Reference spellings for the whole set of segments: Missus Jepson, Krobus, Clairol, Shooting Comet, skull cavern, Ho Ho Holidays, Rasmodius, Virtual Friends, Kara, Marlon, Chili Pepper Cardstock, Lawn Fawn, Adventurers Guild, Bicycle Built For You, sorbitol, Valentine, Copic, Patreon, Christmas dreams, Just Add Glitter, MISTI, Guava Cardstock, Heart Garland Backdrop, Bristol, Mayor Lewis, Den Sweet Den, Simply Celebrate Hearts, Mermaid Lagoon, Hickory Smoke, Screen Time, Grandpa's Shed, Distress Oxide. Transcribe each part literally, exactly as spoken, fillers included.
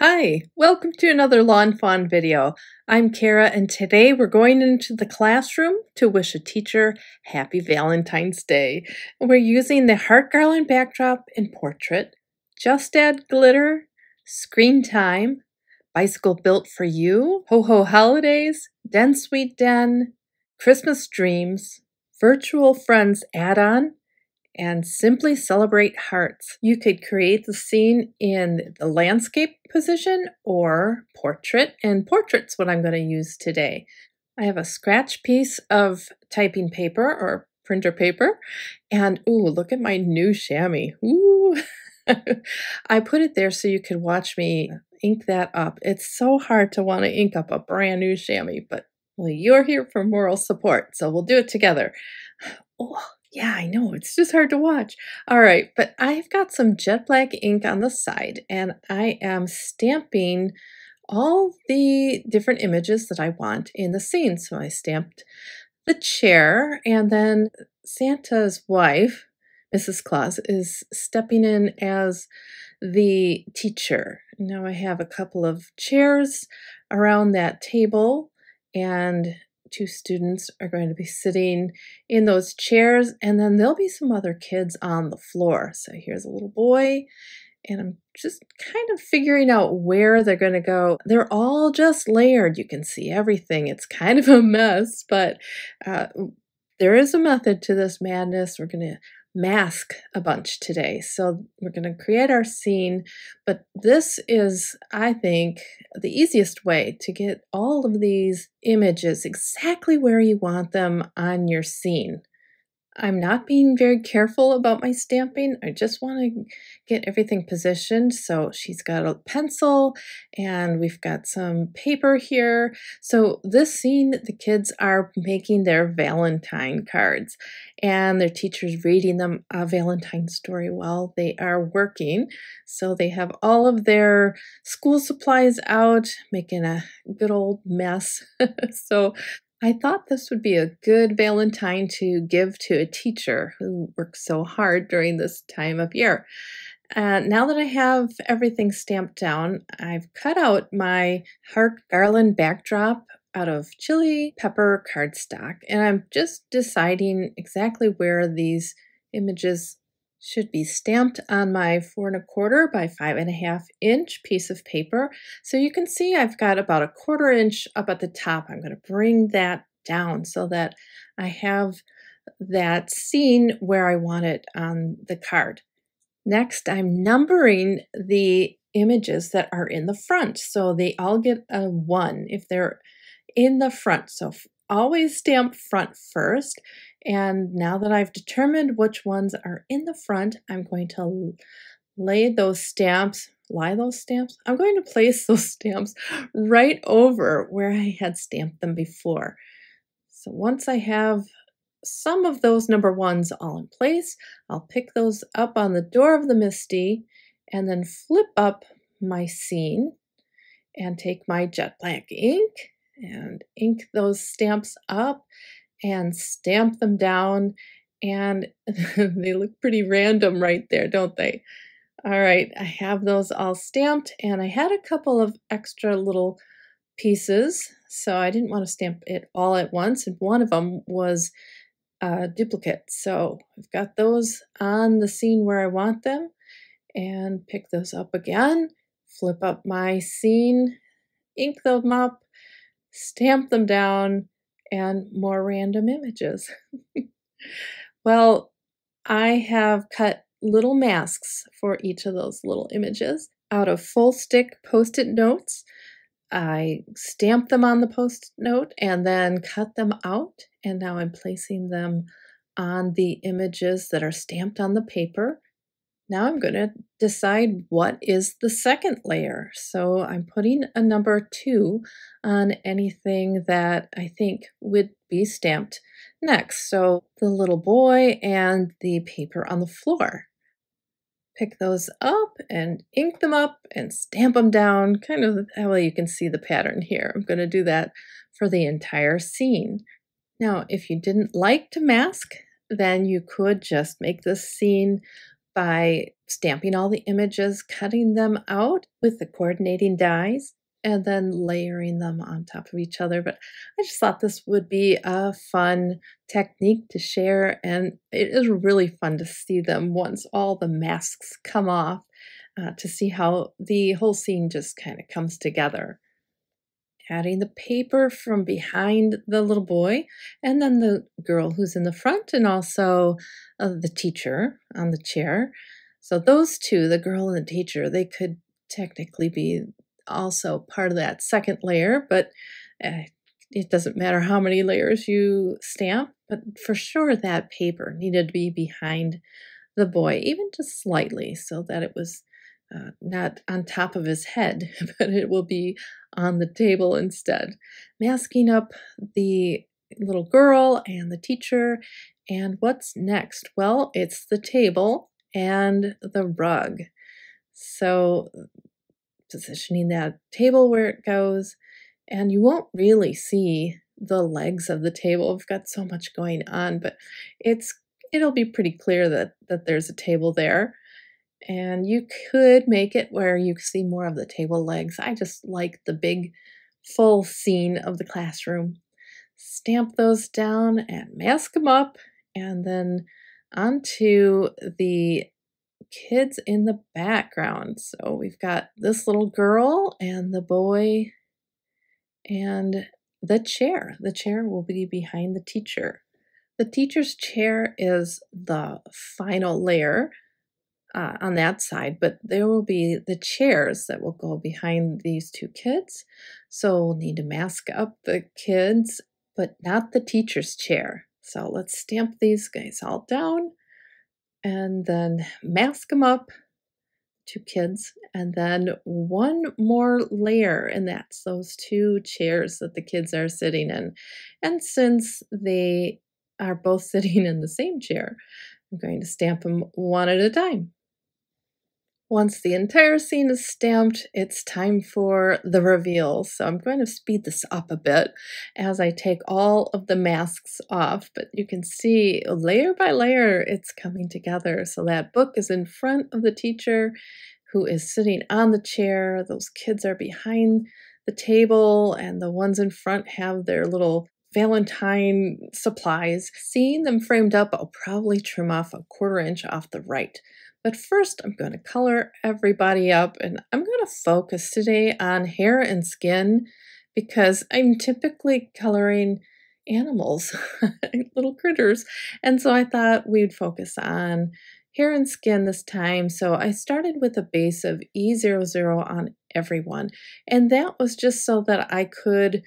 Hi, welcome to another Lawn Fawn video. I'm Kara and today we're going into the classroom to wish a teacher Happy Valentine's Day. We're using the Heart Garland Backdrop and Portrait, Just Add Glitter, Screen Time, Bicycle Built For You, Ho Ho Holidays, Den Sweet Den, Christmas Dreams, Virtual Friends Add-On, and Simply Celebrate Hearts. You could create the scene in the landscape position or portrait, and portrait's what I'm going to use today. I have a scratch piece of typing paper or printer paper, and ooh, look at my new chamois. Ooh. I put it there so you could watch me ink that up. It's so hard to want to ink up a brand new chamois, but well, you're here for moral support, so we'll do it together. Oh, yeah, I know, it's just hard to watch. All right, but I've got some jet black ink on the side and I am stamping all the different images that I want in the scene. So I stamped the chair, and then Santa's wife, Missus Claus, is stepping in as the teacher. Now I have a couple of chairs around that table and two students are going to be sitting in those chairs, and then there'll be some other kids on the floor. So here's a little boy, and I'm just kind of figuring out where they're going to go. They're all just layered. You can see everything. It's kind of a mess, but uh, there is a method to this madness. We're going to mask a bunch today. So we're going to create our scene, but this is, I think, the easiest way to get all of these images exactly where you want them on your scene. I'm not being very careful about my stamping. I just want to get everything positioned. So she's got a pencil and we've got some paper here. So this scene, the kids are making their Valentine cards and their teacher's reading them a Valentine story while they are working. So they have all of their school supplies out, making a good old mess. So I thought this would be a good Valentine to give to a teacher who works so hard during this time of year. Uh, now that I have everything stamped down, I've cut out my Heart Garland Backdrop out of Chili Pepper Cardstock, and I'm just deciding exactly where these images should be stamped on my four and a quarter by five and a half inch piece of paper. So you can see I've got about a quarter inch up at the top. I'm going to bring that down so that I have that scene where I want it on the card. Next, I'm numbering the images that are in the front. So they all get a one if they're in the front. So always stamp front first. And now that I've determined which ones are in the front, I'm going to lay those stamps, lie those stamps. I'm going to place those stamps right over where I had stamped them before. So once I have some of those number ones all in place, I'll pick those up on the door of the MISTI and then flip up my scene and take my jet black ink and ink those stamps up and stamp them down, and they look pretty random right there, don't they? All right, I have those all stamped, and I had a couple of extra little pieces, so I didn't want to stamp it all at once, and one of them was a duplicate. So I've got those on the scene where I want them, and pick those up again, flip up my scene, ink them up, stamp them down, and more random images. Well, I have cut little masks for each of those little images out of full stick post-it notes. I stamped them on the post-it note and then cut them out, and now I'm placing them on the images that are stamped on the paper. Now I'm going to decide what is the second layer. So I'm putting a number two on anything that I think would be stamped next. So the little boy and the paper on the floor. Pick those up and ink them up and stamp them down. Kind of, well, you can see the pattern here. I'm going to do that for the entire scene. Now, if you didn't like to mask, then you could just make this scene by stamping all the images, cutting them out with the coordinating dies, and then layering them on top of each other. But I just thought this would be a fun technique to share, and it is really fun to see them once all the masks come off, uh, to see how the whole scene just kind of comes together. Adding the paper from behind the little boy, and then the girl who's in the front, and also uh, the teacher on the chair. So those two, the girl and the teacher, they could technically be also part of that second layer, but uh, it doesn't matter how many layers you stamp, but for sure that paper needed to be behind the boy, even just slightly, so that it was Uh, not on top of his head, but it will be on the table instead. Masking up the little girl and the teacher. And what's next? Well, it's the table and the rug. So positioning that table where it goes, and you won't really see the legs of the table. We've got so much going on, but it's it'll be pretty clear that, that there's a table there. And you could make it where you see more of the table legs. I just like the big full scene of the classroom. Stamp those down and mask them up, and then onto the kids in the background. So we've got this little girl and the boy and the chair. The chair will be behind the teacher. The teacher's chair is the final layer Uh, on that side, but there will be the chairs that will go behind these two kids. So we'll need to mask up the kids, but not the teacher's chair. So let's stamp these guys all down and then mask them up, two kids, and then one more layer, and that's those two chairs that the kids are sitting in. And since they are both sitting in the same chair, I'm going to stamp them one at a time. Once the entire scene is stamped, it's time for the reveal. So I'm going to speed this up a bit as I take all of the masks off, but you can see layer by layer it's coming together. So that book is in front of the teacher who is sitting on the chair. Those kids are behind the table, and the ones in front have their little Valentine supplies. Seeing them framed up, I'll probably trim off a quarter inch off the right. But first, I'm going to color everybody up, and I'm going to focus today on hair and skin because I'm typically coloring animals, little critters. And so I thought we'd focus on hair and skin this time. So I started with a base of E zero zero on everyone. And that was just so that I could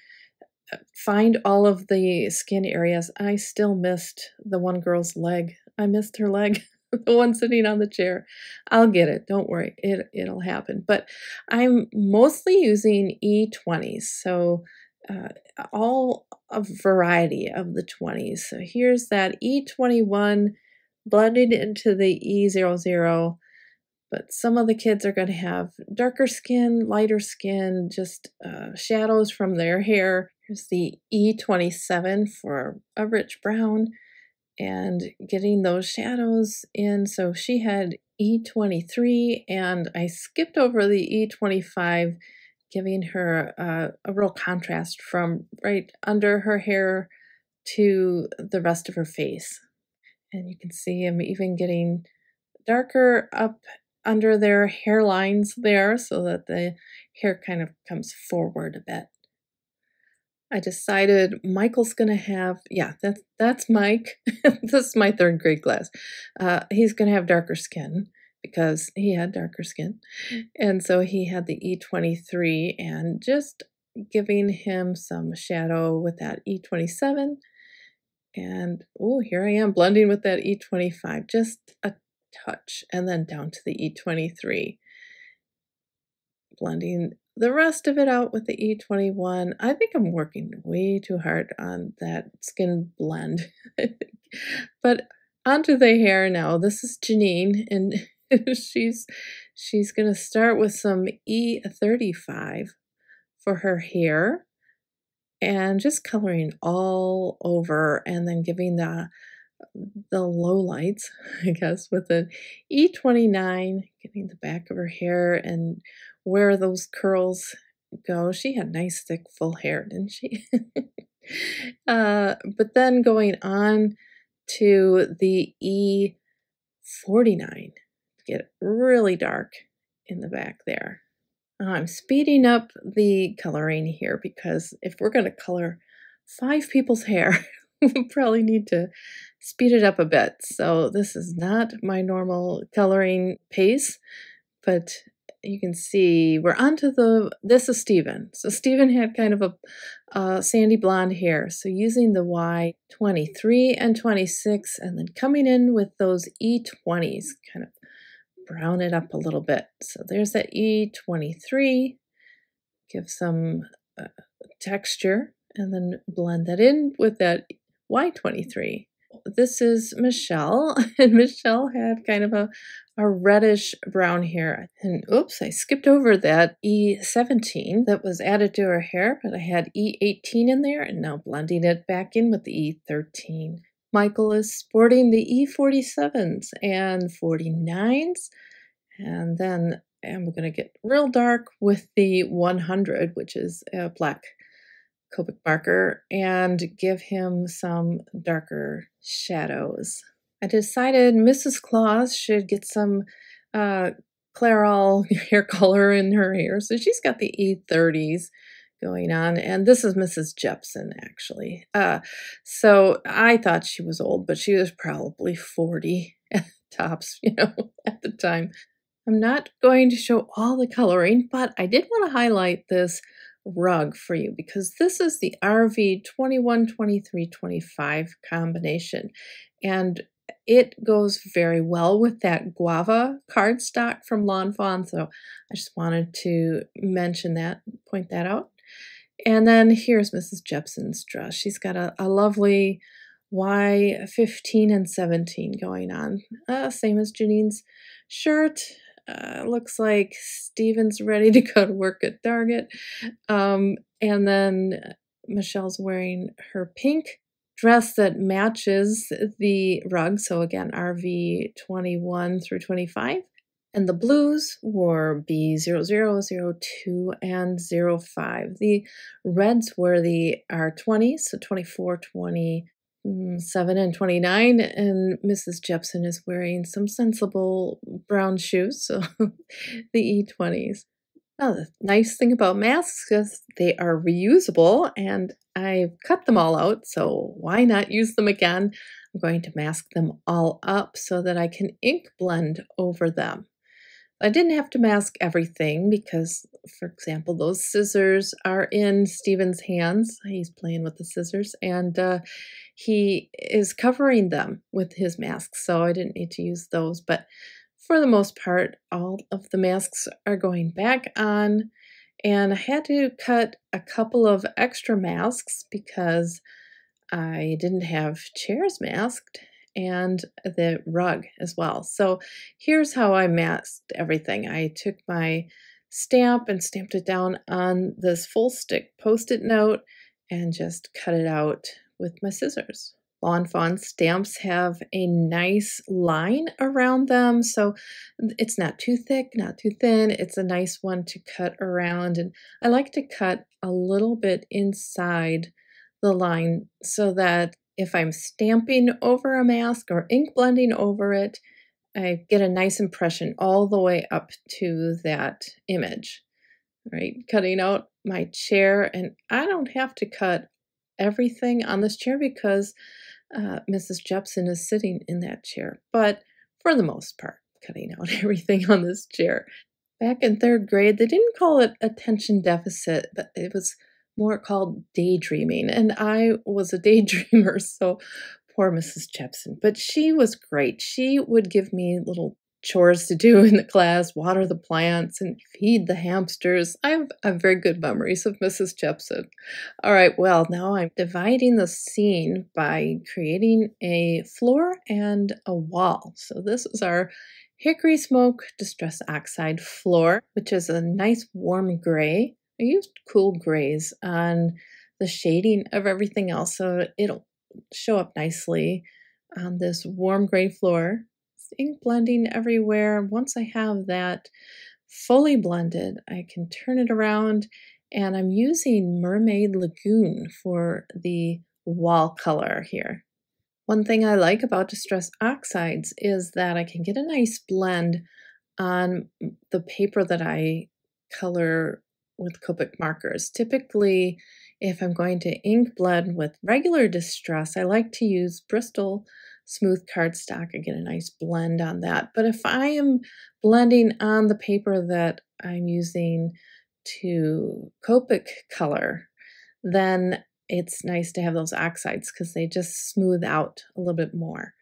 find all of the skin areas. I still missed the one girl's leg. I missed her leg, the one sitting on the chair. I'll get it. Don't worry. It, it'll happen. But I'm mostly using E twenties. So uh, all a variety of the twenties. So here's that E twenty-one blended into the E zero zero. But some of the kids are going to have darker skin, lighter skin, just uh, shadows from their hair. Here's the E twenty-seven for a rich brown and getting those shadows in. So she had E twenty-three, and I skipped over the E twenty-five, giving her uh, a real contrast from right under her hair to the rest of her face. And you can see I'm even getting darker up under their hairlines there so that the hair kind of comes forward a bit. I decided Michael's going to have, yeah, that's, that's Mike. This is my third grade class. Uh, he's going to have darker skin because he had darker skin. And so he had the E twenty-three, and just giving him some shadow with that E twenty-seven. And, oh, here I am blending with that E twenty-five, just a touch, and then down to the E twenty-three. Blending the rest of it out with the E twenty-one. I think I'm working way too hard on that skin blend. But onto the hair now. This is Janine, and she's she's going to start with some E thirty-five for her hair. and just coloring all over and then giving the the low lights, I guess, with an E twenty-nine, getting the back of her hair and where those curls go. She had nice, thick, full hair, didn't she? uh, but then going on to the E forty-nine, get really dark in the back there. I'm speeding up the coloring here because if we're going to color five people's hair, we probably need to speed it up a bit. So this is not my normal coloring pace, but you can see we're onto the, this is Stephen. So Stephen had kind of a uh, sandy blonde hair. So using the Y twenty-three and twenty-six and then coming in with those E twenties, kind of brown it up a little bit. So there's that E twenty-three, give some uh, texture and then blend that in with that Y twenty-three. This is Michelle, and Michelle had kind of a, a reddish brown hair. And oops, I skipped over that E seventeen that was added to her hair, but I had E eighteen in there, and now blending it back in with the E thirteen. Michael is sporting the E forty-sevens and forty-nines, and then I'm going to get real dark with the one hundred, which is a black Copic marker, and give him some darker shadows. I decided Missus Claus should get some uh, Clairol hair color in her hair, so she's got the E thirties going on, and this is Missus Jepson, actually. Uh, so I thought she was old, but she was probably forty at tops, you know, at the time. I'm not going to show all the coloring, but I did want to highlight this rug for you because this is the R V twenty-one, twenty-three, twenty-five combination, and it goes very well with that guava cardstock from Lawn Fawn. So I just wanted to mention that, point that out. And then here's Missus Jepson's dress. She's got a, a lovely Y fifteen and seventeen going on, uh, same as Janine's shirt. Uh, looks like Steven's ready to go to work at Target. Um, and then Michelle's wearing her pink dress that matches the rug. So again, R V twenty-one through twenty-five. And the blues were B zero zero, zero two, and zero five. The reds were the R twenty, so twenty-four, twenty-seven, and twenty-nine, and Missus Jepson is wearing some sensible brown shoes, so the E twenties. Oh, the nice thing about masks is they are reusable, and I've cut them all out, so why not use them again? I'm going to mask them all up so that I can ink blend over them. I didn't have to mask everything because, for example, those scissors are in Steven's hands. He's playing with the scissors, and uh, he is covering them with his mask, so I didn't need to use those. But for the most part, all of the masks are going back on, and I had to cut a couple of extra masks because I didn't have chairs masked, and the rug as well. So here's how I masked everything. I took my stamp and stamped it down on this full stick post-it note and just cut it out with my scissors. Lawn Fawn stamps have a nice line around them, so it's not too thick, not too thin. It's a nice one to cut around, and I like to cut a little bit inside the line so that if I'm stamping over a mask or ink blending over it, I get a nice impression all the way up to that image, right? Cutting out my chair, and I don't have to cut everything on this chair because uh, Missus Jepson is sitting in that chair, but for the most part, cutting out everything on this chair. Back in third grade, they didn't call it attention deficit, but it was more called daydreaming, and I was a daydreamer, so poor Missus Jepson, but she was great. She would give me little chores to do in the class, water the plants, and feed the hamsters. I have, I have very good memories of Missus Jepson. All right, well, now I'm dividing the scene by creating a floor and a wall. So this is our Hickory Smoke Distress Oxide floor, which is a nice warm gray. I used cool grays on the shading of everything else, so it'll show up nicely on this warm gray floor. It's ink blending everywhere. Once I have that fully blended, I can turn it around, and I'm using Mermaid Lagoon for the wall color here. One thing I like about Distress Oxides is that I can get a nice blend on the paper that I color with Copic markers. Typically, if I'm going to ink blend with regular Distress, I like to use Bristol smooth cardstock. I get a nice blend on that. But if I am blending on the paper that I'm using to Copic color, then it's nice to have those oxides because they just smooth out a little bit more.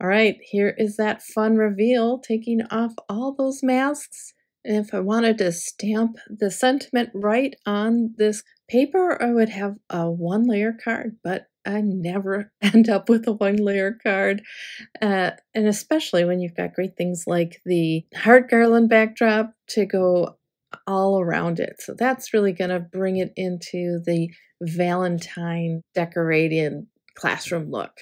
All right, here is that fun reveal, taking off all those masks. And if I wanted to stamp the sentiment right on this paper, I would have a one layer card, but I never end up with a one layer card. Uh, and especially when you've got great things like the Heart Garland Backdrop to go all around it. So that's really going to bring it into the Valentine decorated classroom look.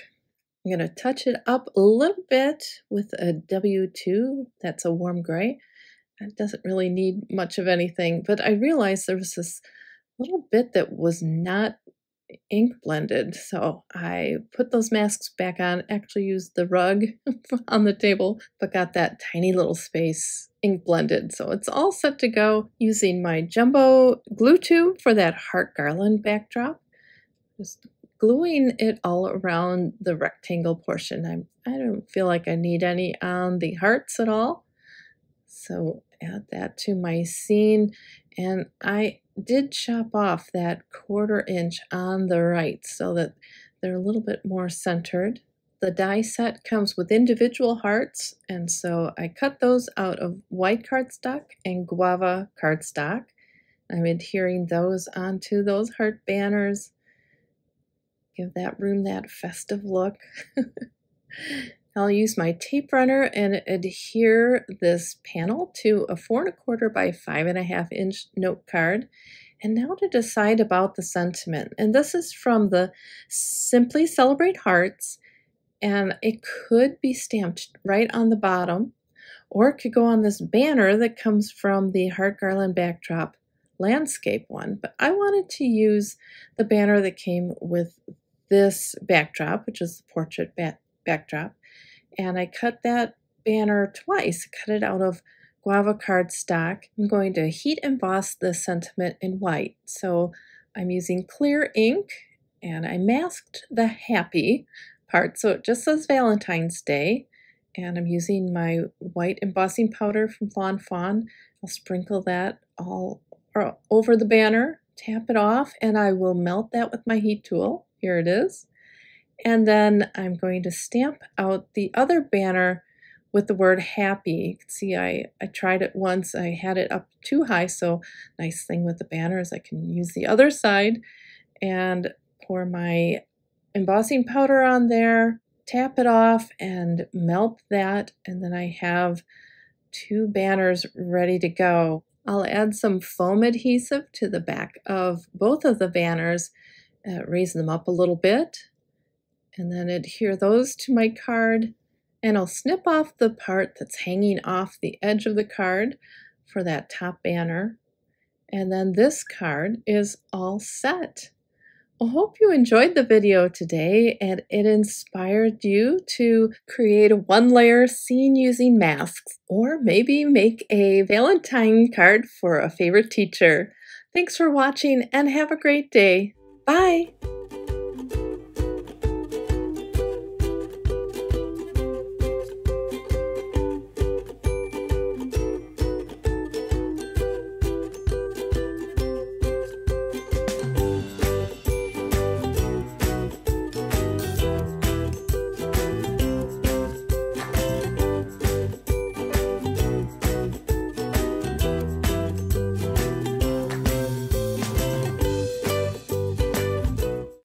I'm going to touch it up a little bit with a W two, that's a warm gray. It doesn't really need much of anything, but I realized there was this little bit that was not ink blended, so I put those masks back on, actually used the rug on the table, but got that tiny little space ink blended. So it's all set to go using my jumbo glue tube for that Heart Garland Backdrop. Just gluing it all around the rectangle portion. I'm, I don't feel like I need any on the hearts at all. So add that to my scene. And I did chop off that quarter inch on the right so that they're a little bit more centered. The die set comes with individual hearts, and so I cut those out of white cardstock and guava cardstock. I'm adhering those onto those heart banners. Give that room that festive look. I'll use my tape runner and adhere this panel to a four and a quarter by five and a half inch note card. And now to decide about the sentiment. And this is from the Simply Celebrate Hearts. And it could be stamped right on the bottom, or it could go on this banner that comes from the Heart Garland Backdrop landscape one. But I wanted to use the banner that came with this backdrop, which is the portrait ba backdrop. And I cut that banner twice, cut it out of guava cardstock. I'm going to heat emboss the sentiment in white. So I'm using clear ink, and I masked the happy part, so it just says Valentine's Day, and I'm using my white embossing powder from Lawn Fawn. I'll sprinkle that all over the banner, tap it off, and I will melt that with my heat tool. Here it is. And then I'm going to stamp out the other banner with the word happy. You can see I, I tried it once. I had it up too high, so nice thing with the banner is I can use the other side and pour my embossing powder on there, tap it off and melt that, and then I have two banners ready to go. I'll add some foam adhesive to the back of both of the banners, uh, raise them up a little bit, and then adhere those to my card, and I'll snip off the part that's hanging off the edge of the card for that top banner, and then this card is all set. I hope you enjoyed the video today and it inspired you to create a one-layer scene using masks, or maybe make a Valentine card for a favorite teacher. Thanks for watching and have a great day. Bye!